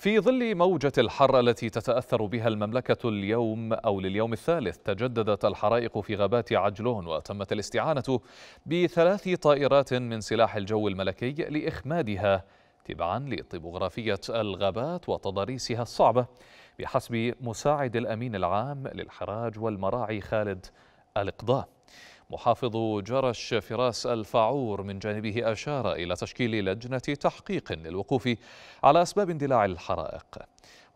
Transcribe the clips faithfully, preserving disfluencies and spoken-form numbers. في ظل موجة الحر التي تتأثر بها المملكة اليوم أو لليوم الثالث، تجددت الحرائق في غابات عجلون، وتمت الاستعانة بثلاث طائرات من سلاح الجو الملكي لإخمادها تبعا لطبوغرافية الغابات وتضاريسها الصعبة، بحسب مساعد الأمين العام للحراج والمراعي خالد القضاء. محافظ جرش فراس الفاعور من جانبه أشار إلى تشكيل لجنة تحقيق للوقوف على أسباب اندلاع الحرائق.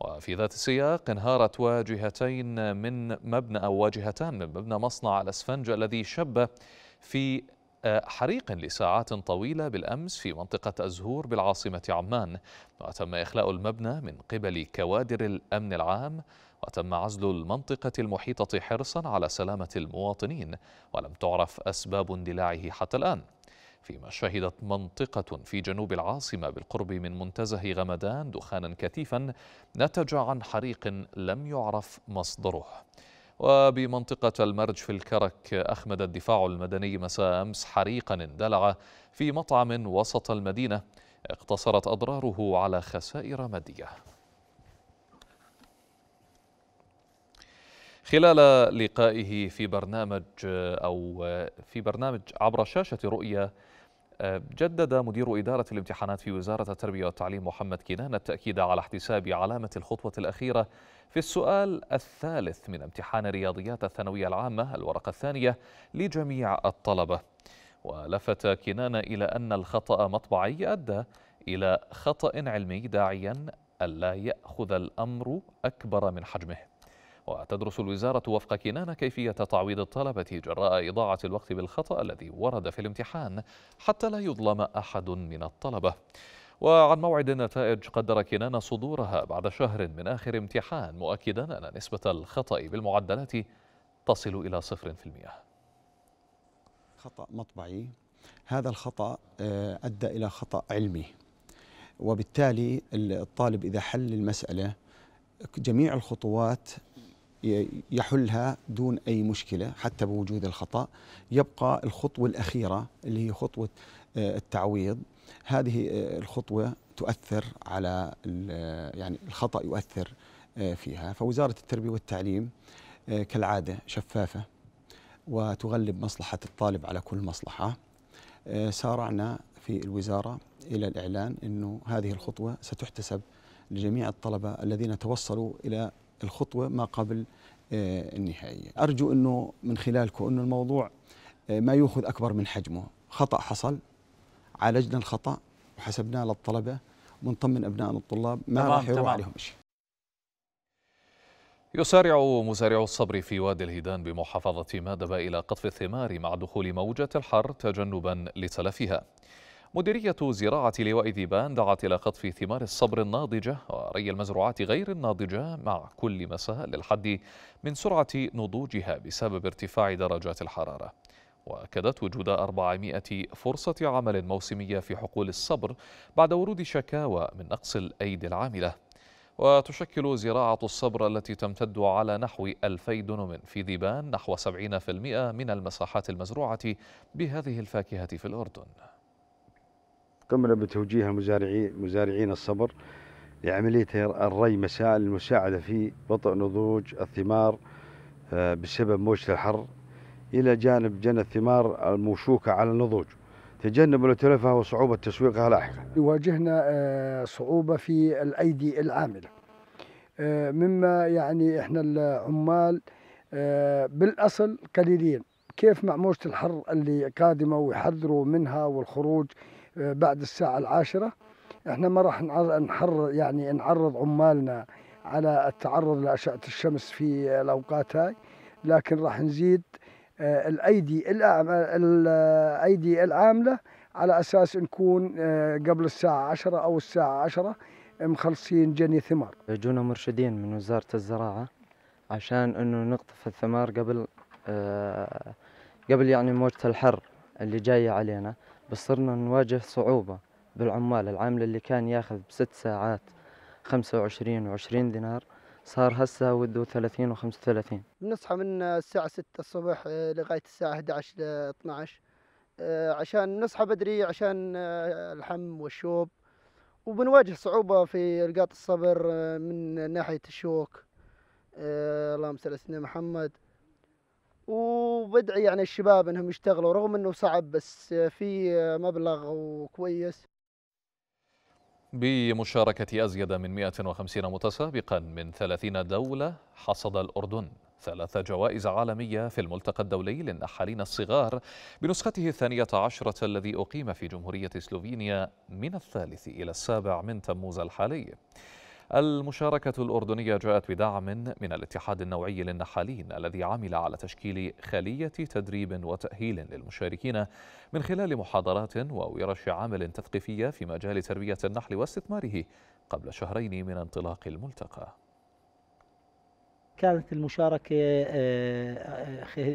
وفي ذات السياق انهارت واجهتين من مبنى أو واجهتان من مبنى مصنع الأسفنج الذي شب في حريق لساعات طويلة بالأمس في منطقة الزهور بالعاصمة عمان، وتم إخلاء المبنى من قبل كوادر الأمن العام، وتم عزل المنطقة المحيطة حرصا على سلامة المواطنين، ولم تعرف أسباب اندلاعه حتى الآن. فيما شهدت منطقة في جنوب العاصمة بالقرب من منتزه غمدان دخانا كثيفا نتج عن حريق لم يعرف مصدره. وبمنطقة المرج في الكرك أخمد الدفاع المدني مساء أمس حريقا اندلع في مطعم وسط المدينة اقتصرت أضراره على خسائر مادية. خلال لقائه في برنامج أو في برنامج عبر شاشة رؤية، جدد مدير إدارة الامتحانات في وزارة التربية والتعليم محمد كنانة التأكيد على احتساب علامة الخطوة الأخيرة في السؤال الثالث من امتحان رياضيات الثانوية العامة الورقة الثانية لجميع الطلبة. ولفت كنانة إلى أن الخطأ مطبعي أدى إلى خطأ علمي، داعيا ألا يأخذ الأمر أكبر من حجمه. وتدرس الوزارة وفق كنانة كيفية تعويض الطلبة جراء إضاعة الوقت بالخطأ الذي ورد في الامتحان حتى لا يظلم أحد من الطلبة. وعن موعد النتائج قدر كنانة صدورها بعد شهر من آخر امتحان، مؤكدا أن نسبة الخطأ بالمعدلات تصل إلى صفر في المئة. خطأ مطبعي، هذا الخطأ أدى إلى خطأ علمي، وبالتالي الطالب إذا حل المسألة جميع الخطوات يحلها دون أي مشكلة حتى بوجود الخطأ، يبقى الخطوة الأخيرة اللي هي خطوة التعويض. هذه الخطوة تؤثر على يعني الخطأ يؤثر فيها. فوزارة التربية والتعليم كالعادة شفافة وتغلب مصلحة الطالب على كل مصلحة. سارعنا في الوزارة إلى الإعلان أنه هذه الخطوة ستحتسب لجميع الطلبة الذين توصلوا إلى الخطوة ما قبل النهائية. أرجو أنه من خلالكم أنه الموضوع ما يأخذ أكبر من حجمه. خطأ حصل، عالجنا الخطأ وحسبناه للطلبة، ونطمن أبنائنا الطلاب ما راح يروح عليهم شيء. يسارع مزارع الصبر في وادي الهيدان بمحافظة مادبة إلى قطف الثمار مع دخول موجة الحر تجنبا لتلفها. مديرية زراعة لواء ذيبان دعت إلى قطف ثمار الصبر الناضجة وري المزروعات غير الناضجة مع كل مساء للحد من سرعة نضوجها بسبب ارتفاع درجات الحرارة. وأكدت وجود أربعمائة فرصة عمل موسمية في حقول الصبر بعد ورود شكاوى من نقص الأيدي العاملة. وتشكل زراعة الصبر التي تمتد على نحو ألفي دنم في ذيبان نحو سبعين بالمئة من المساحات المزروعة بهذه الفاكهة في الأردن. قمنا بتوجيه المزارعين مزارعين الصبر لعملية الري مساء للمساعدة في بطء نضوج الثمار بسبب موجة الحر، إلى جانب جنى الثمار الموشوكة على النضوج تجنب لتلفها وصعوبة تسويقها لاحقا. يواجهنا صعوبة في الأيدي العاملة، مما يعني إحنا العمال بالأصل قليلين. كيف مع موجة الحر اللي قادمة ويحذروا منها والخروج بعد الساعة العاشرة، احنا ما راح نحرر يعني نعرض عمالنا على التعرض لأشعة الشمس في الأوقات هاي، لكن راح نزيد الأيدي الأيدي العاملة على أساس نكون قبل الساعة عشرة أو الساعة عشرة مخلصين جني ثمار. يجونا مرشدين من وزارة الزراعة عشان إنه نقطف الثمار قبل قبل يعني موجة الحر اللي جاية علينا. بس صرنا نواجه صعوبة بالعمال، العامل اللي كان ياخذ بست ساعات خمسة وعشرين وعشرين دينار صار هسه وده ثلاثين وخمسة وثلاثين. بنصحى من الساعة ستة الصبح لغاية الساعة أحد عشر ل اثني عشر عشان نصحى بدري عشان الحم والشوب وبنواجه صعوبة في رقاط الصبر من ناحية الشوك. أه اللهم صل على سيدنا محمد. وبدعي يعني الشباب انهم يشتغلوا رغم انه صعب، بس في مبلغ وكويس. بمشاركة أزيد من مئة وخمسين متسابقا من ثلاثين دولة، حصد الأردن ثلاث جوائز عالمية في الملتقى الدولي للنحالين الصغار بنسخته الثانية عشرة الذي أقيم في جمهورية سلوفينيا من الثالث إلى السابع من تموز الحالي. المشاركة الأردنية جاءت بدعم من الاتحاد النوعي للنحالين الذي عمل على تشكيل خلية تدريب وتأهيل للمشاركين من خلال محاضرات وورش عمل تثقيفية في مجال تربية النحل واستثماره قبل شهرين من انطلاق الملتقى. كانت المشاركة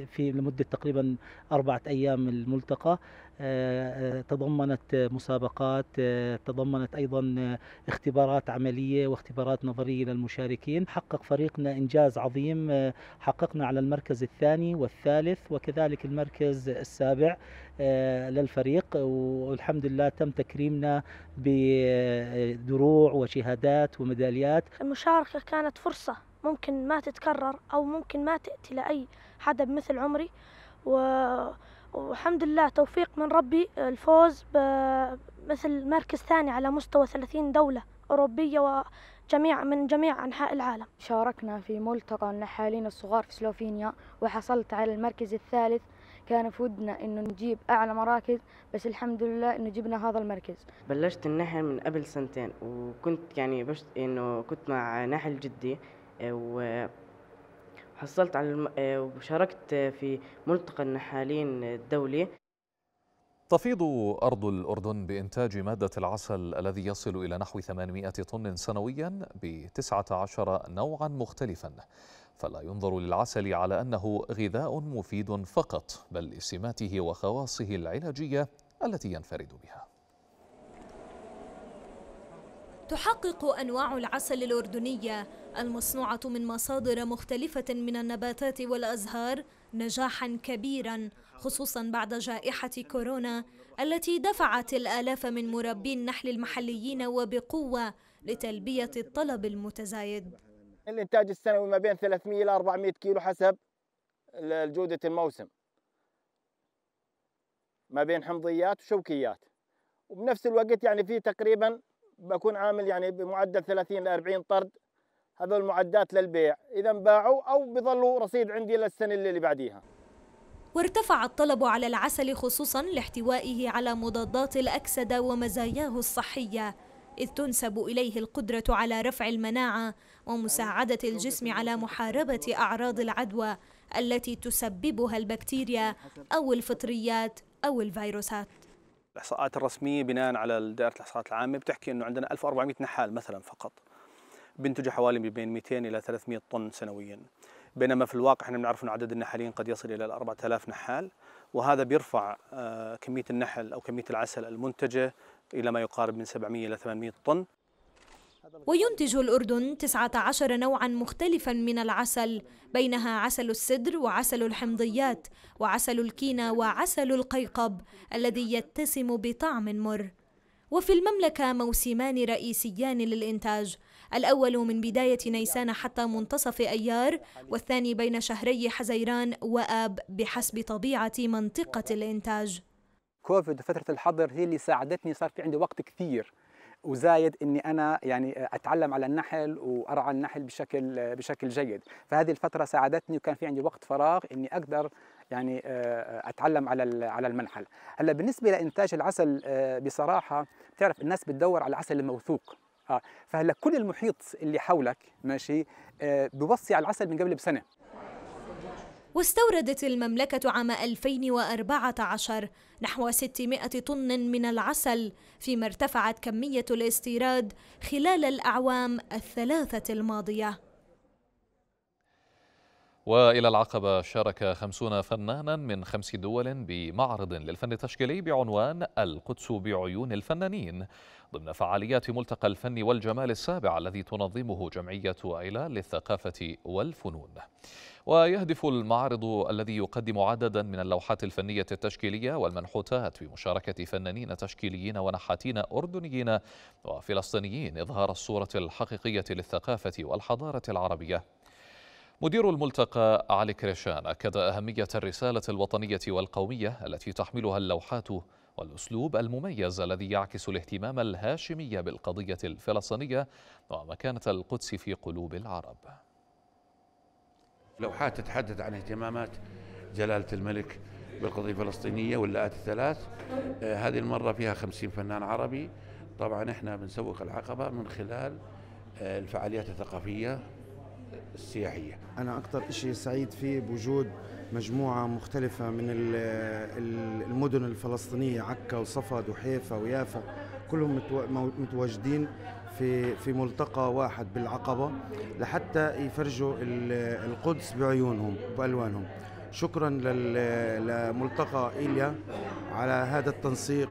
في لمدة تقريبا أربعة أيام الملتقى، تضمنت مسابقات، تضمنت أيضا اختبارات عملية واختبارات نظرية للمشاركين. حقق فريقنا إنجاز عظيم، حققنا على المركز الثاني والثالث وكذلك المركز السابع للفريق، والحمد لله تم تكريمنا بدروع وشهادات وميداليات. المشاركة كانت فرصة ممكن ما تتكرر أو ممكن ما تأتي لأي حدا بمثل عمري، والحمد لله توفيق من ربي الفوز بمثل مركز ثاني على مستوى ثلاثين دولة أوروبية وجميع من جميع أنحاء العالم. شاركنا في ملتقى النحالين الصغار في سلوفينيا وحصلت على المركز الثالث. كان في ودنا إنه نجيب أعلى مراكز، بس الحمد لله إنه جبنا هذا المركز. بلشت النحل من قبل سنتين، وكنت يعني بشت إنه كنت مع نحل جدي، وحصلت على وشاركت في ملتقى النحالين الدولي. تفيض أرض الأردن بإنتاج مادة العسل الذي يصل إلى نحو ثمانمئة طن سنويا بتسعة عشر نوعا مختلفا، فلا ينظر للعسل على أنه غذاء مفيد فقط بل لسماته وخواصه العلاجية التي ينفرد بها. تحقق أنواع العسل الأردنية المصنوعة من مصادر مختلفة من النباتات والأزهار نجاحا كبيرا، خصوصا بعد جائحة كورونا التي دفعت الآلاف من مربي النحل المحليين وبقوة لتلبية الطلب المتزايد. الإنتاج السنوي ما بين ثلاثمئة إلى أربعمئة كيلو حسب جودة الموسم، ما بين حمضيات وشوكيات، وبنفس الوقت يعني في تقريبا بكون عامل يعني بمعدل ثلاثين ل أربعين طرد. هذول المعدات للبيع، إذا باعوا أو بيظلوا رصيد عندي للسنة اللي بعديها. وارتفع الطلب على العسل خصوصا لاحتوائه على مضادات الأكسدة ومزاياه الصحية، إذ تنسب إليه القدرة على رفع المناعة ومساعدة الجسم على محاربة أعراض العدوى التي تسببها البكتيريا أو الفطريات أو الفيروسات. الإحصاءات الرسمية بناء على دائرة الإحصاءات العامة بتحكي أنه عندنا ألف وأربعمئة نحال مثلا فقط بينتجوا حوالي بين مئتين إلى ثلاثمئة طن سنويا، بينما في الواقع احنا بنعرف أن عدد النحالين قد يصل إلى أربعة آلاف نحال، وهذا بيرفع كمية النحل أو كمية العسل المنتجة إلى ما يقارب من سبعمئة إلى ثمانمئة طن. وينتج الأردن تسعة عشر نوعا مختلفا من العسل، بينها عسل السدر وعسل الحمضيات وعسل الكينة وعسل القيقب الذي يتسم بطعم مر. وفي المملكة موسمان رئيسيان للإنتاج، الأول من بداية نيسان حتى منتصف أيار، والثاني بين شهري حزيران وآب بحسب طبيعة منطقة الإنتاج. كوفيد وفترة الحظر هي اللي ساعدتني، صار في عندي وقت كثير وزايد اني انا يعني اتعلم على النحل وارعى النحل بشكل بشكل جيد، فهذه الفتره ساعدتني وكان في عندي وقت فراغ اني اقدر يعني اتعلم على على المنحل. هلا بالنسبه لانتاج العسل بصراحه بتعرف الناس بتدور على العسل الموثوق، اه فهلا كل المحيط اللي حولك ماشي بوصي على العسل من قبل بسنه. واستوردت المملكة عام ألفين وأربعة عشر نحو ستمئة طن من العسل، فيما ارتفعت كمية الاستيراد خلال الأعوام الثلاثة الماضية. وإلى العقبة شارك خمسون فنانا من خمس دول بمعرض للفن التشكيلي بعنوان القدس بعيون الفنانين ضمن فعاليات ملتقى الفن والجمال السابع الذي تنظمه جمعية أيلان للثقافة والفنون. ويهدف المعرض الذي يقدم عددا من اللوحات الفنية التشكيلية والمنحوتات بمشاركة فنانين تشكيليين ونحاتين أردنيين وفلسطينيين إظهار الصورة الحقيقية للثقافة والحضارة العربية. مدير الملتقى علي كريشان أكد أهمية الرسالة الوطنية والقومية التي تحملها اللوحات والأسلوب المميز الذي يعكس الاهتمام الهاشمي بالقضية الفلسطينية ومكانة القدس في قلوب العرب. لوحات تتحدث عن اهتمامات جلالة الملك بالقضية الفلسطينية واللاءات الثلاث. هذه المرة فيها خمسين فنان عربي. طبعا احنا بنسوق العقبة من خلال الفعاليات الثقافية السياحية. أنا أكثر شيء سعيد فيه بوجود مجموعة مختلفة من المدن الفلسطينية، عكا وصفد وحيفا ويافا، كلهم متواجدين في في ملتقى واحد بالعقبة لحتى يفرجوا القدس بعيونهم بألوانهم. شكرا لملتقى إيليا على هذا التنسيق.